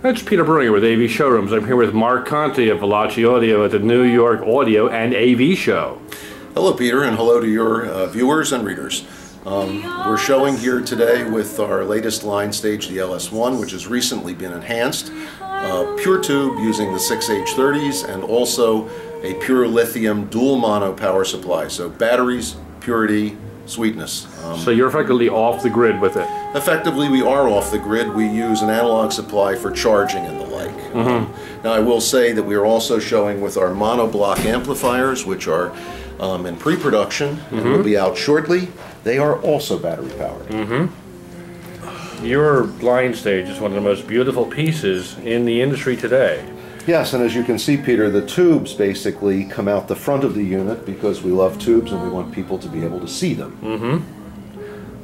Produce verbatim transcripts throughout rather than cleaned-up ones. That's Peter Brueger with A V Showrooms. I'm here with Mark Conti of Veloce Audio at the New York Audio and A V Show. Hello, Peter, and hello to your uh, viewers and readers. Um, we're showing here today with our latest line stage, the L S one, which has recently been enhanced. Uh, pure tube using the six H thirties and also a pure lithium dual mono power supply. So batteries, purity, sweetness. Um, so you're effectively off the grid with it? Effectively, we are off the grid. We use an analog supply for charging and the like. Mm-hmm. um, now I will say that we are also showing with our monoblock amplifiers, which are um, in pre-production mm-hmm. and will be out shortly. They are also battery powered. Mm-hmm. Your line stage is one of the most beautiful pieces in the industry today. Yes, and as you can see, Peter, the tubes basically come out the front of the unit because we love tubes and we want people to be able to see them. Mm-hmm.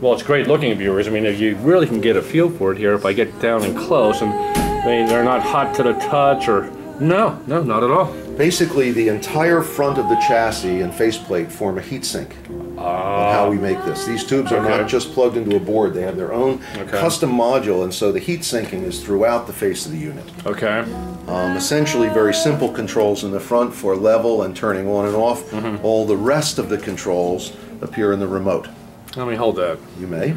Well, it's great looking, viewers. I mean, if you really can get a feel for it here, if I get down and close, and they, they're not hot to the touch or... No, no, not at all. Basically, the entire front of the chassis and faceplate form a heat sink. Uh, how we make this. These tubes are okay. not just plugged into a board, they have their own okay. custom module, and so the heat sinking is throughout the face of the unit. Okay. Um, essentially very simple controls in the front for level and turning on and off. Mm-hmm. All the rest of the controls appear in the remote. Let me hold that. You may.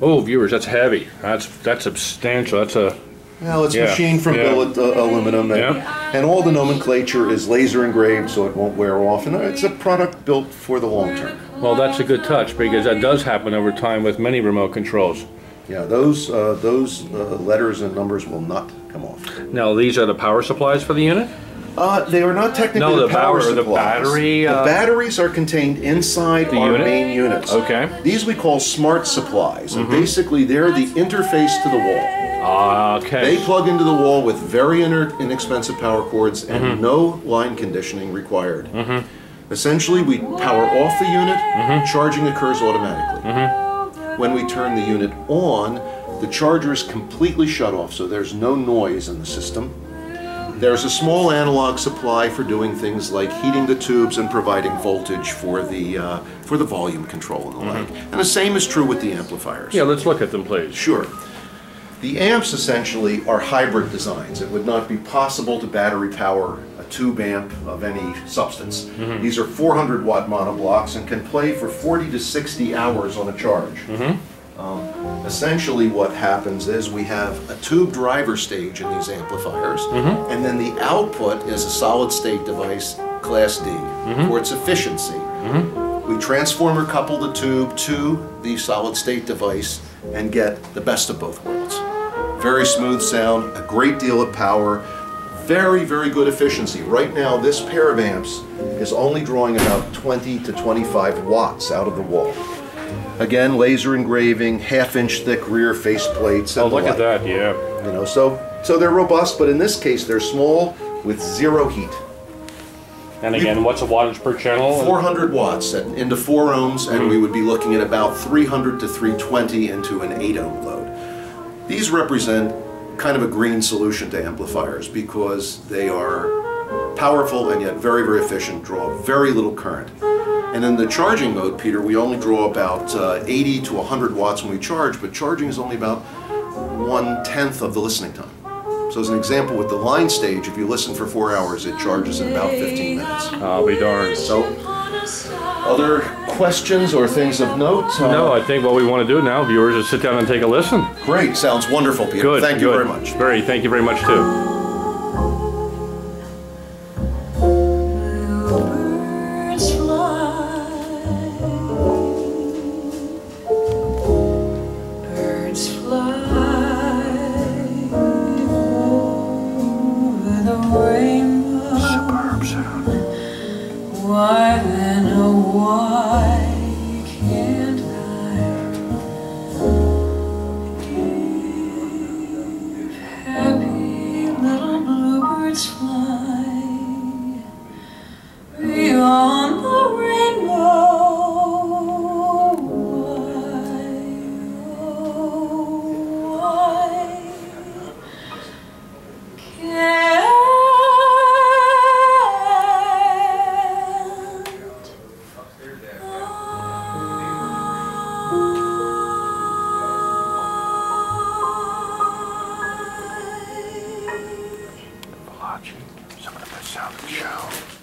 Oh, viewers, that's heavy. That's, that's substantial. That's a... Well, it's yeah. machined from yeah. billet uh, aluminum, and, yeah. and all the nomenclature is laser engraved so it won't wear off, and it's a product built for the long term. Well, that's a good touch, because that does happen over time with many remote controls. Yeah, those uh, those uh, letters and numbers will not come off. Now, these are the power supplies for the unit? Uh, they are not technically no, the, the power, power supplies. The, battery, uh, the batteries are contained inside our unit? main units. Okay. These we call smart supplies, and mm-hmm. basically they're the interface to the wall. Uh, okay. They plug into the wall with very inexpensive power cords and mm-hmm. no line conditioning required. Mm-hmm. Essentially, we power off the unit, mm-hmm. charging occurs automatically. Mm-hmm. When we turn the unit on, the charger is completely shut off, so there's no noise in the system. There's a small analog supply for doing things like heating the tubes and providing voltage for the uh, for the volume control and the mm-hmm. like. And the same is true with the amplifiers. Yeah, let's look at them, please. Sure. The amps essentially are hybrid designs. It would not be possible to battery power a tube amp of any substance. Mm-hmm. These are four hundred watt monoblocks and can play for forty to sixty hours on a charge. Mm-hmm. um, essentially what happens is we have a tube driver stage in these amplifiers, mm-hmm. and then the output is a solid state device, class D, mm-hmm. for its efficiency. Mm-hmm. We transformer couple the tube to the solid state device and get the best of both worlds. Very smooth sound, a great deal of power, very, very good efficiency. Right now, this pair of amps is only drawing about twenty to twenty-five watts out of the wall. Again, laser engraving, half-inch thick rear face plates. Oh, look at that, yeah. You know, so so they're robust, but in this case, they're small with zero heat. And again, what's a wattage per channel? four hundred watts at, into four ohms, and mm-hmm. we would be looking at about three hundred to three twenty into an eight ohm load. These represent kind of a green solution to amplifiers because they are powerful and yet very, very efficient, draw very little current. And in the charging mode, Peter, we only draw about uh, eighty to one hundred watts when we charge, but charging is only about one-tenth of the listening time. So as an example, with the line stage, if you listen for four hours, it charges in about fifteen minutes. I'll be darned. So, other questions or things of note? Uh, no, I think what we want to do now, viewers, is sit down and take a listen. Great. Sounds wonderful, Peter. Good, thank you good. very much. Very. Thank you very much, too. Why then, oh why can't I give happy little bluebirds fly beyond the rainbow? Why, oh why can't watching some of the best sound of the show.